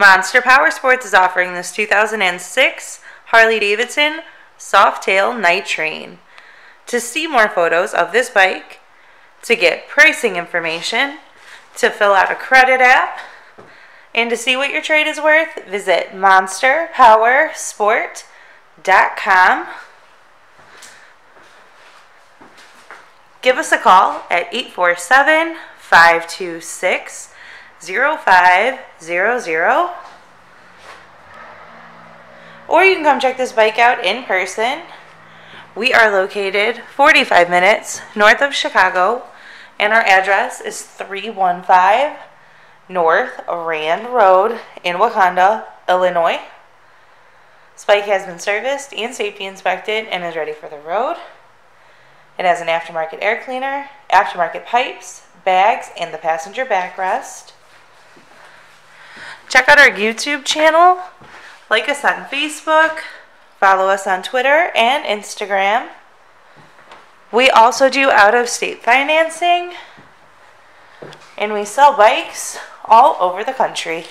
Monster Power Sports is offering this 2006 Harley-Davidson Softail Night Train. To see more photos of this bike, to get pricing information, to fill out a credit app, and to see what your trade is worth, visit monsterpowersport.com. Give us a call at 847-526-0500, or you can come check this bike out in person. We are located 45 minutes north of Chicago, and our address is 315 North Rand Road in Wauconda, Illinois. This bike has been serviced and safety inspected and is ready for the road. It has an aftermarket air cleaner, aftermarket pipes, bags, and the passenger backrest. Check out our YouTube channel, like us on Facebook, follow us on Twitter and Instagram. We also do out-of-state financing, and we sell bikes all over the country.